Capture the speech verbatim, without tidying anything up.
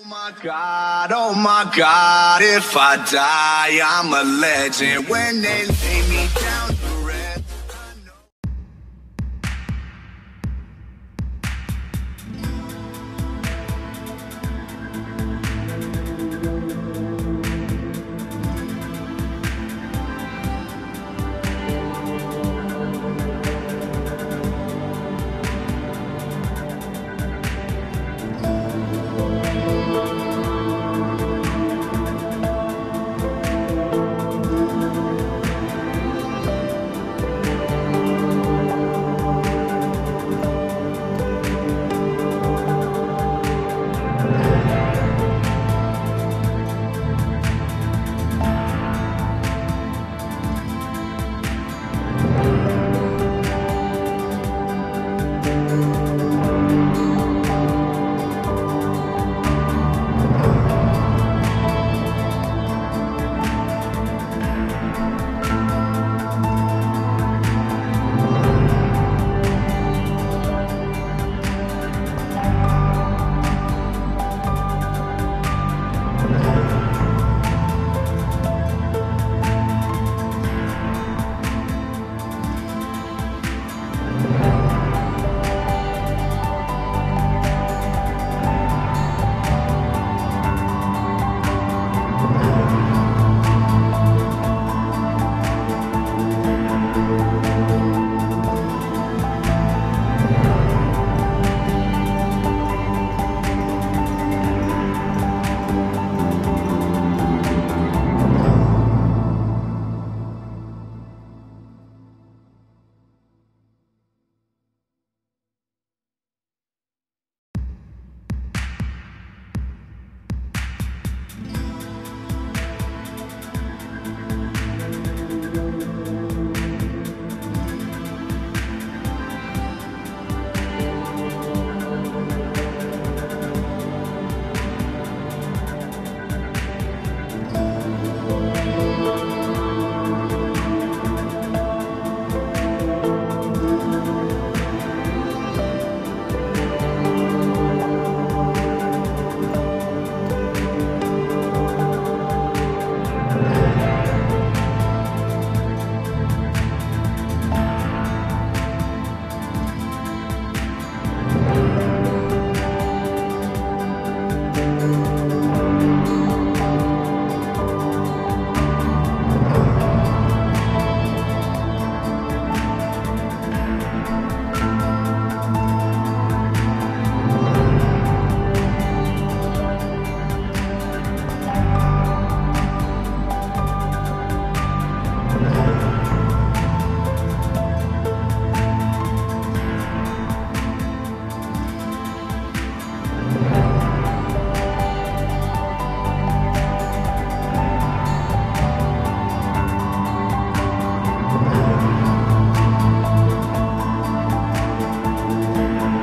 Oh my God, oh my God, if I die, I'm a legend when they